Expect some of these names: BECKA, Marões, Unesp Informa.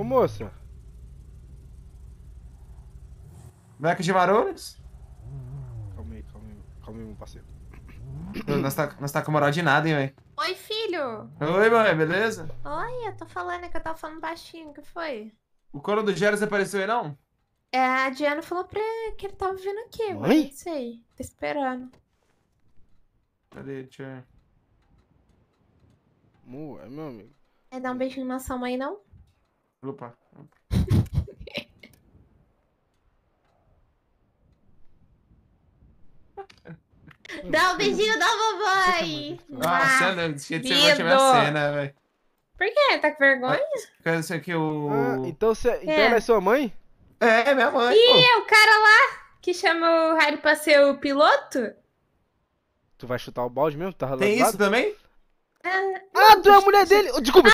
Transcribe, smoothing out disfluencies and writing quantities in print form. Ô, moça. Beca de Marões? Calma aí, meu parceiro. Nós tá com moral de nada, hein, velho? Oi, filho. Oi, mãe, beleza? Oi, eu tô falando, é que eu tava falando baixinho, o que foi? O coro do Geras apareceu aí, não? É, a Diana falou pra que ele tava vindo aqui, mas não sei, tô esperando. Cadê, tchau? Mu, é meu amigo. É dar um beijinho na sua mãe, não? Opa. Dá um beijinho da mamãe! Nossa, não, deixa de ser a última cena, velho. Por que? Tá com vergonha? Quero ser que o... então ela é sua mãe? É, minha mãe. Ih, o cara lá que chama o Harry pra ser o piloto? Tu vai chutar o balde mesmo? Tá rolando? Tem isso também? Ah, tu é a mulher dele! Desculpa!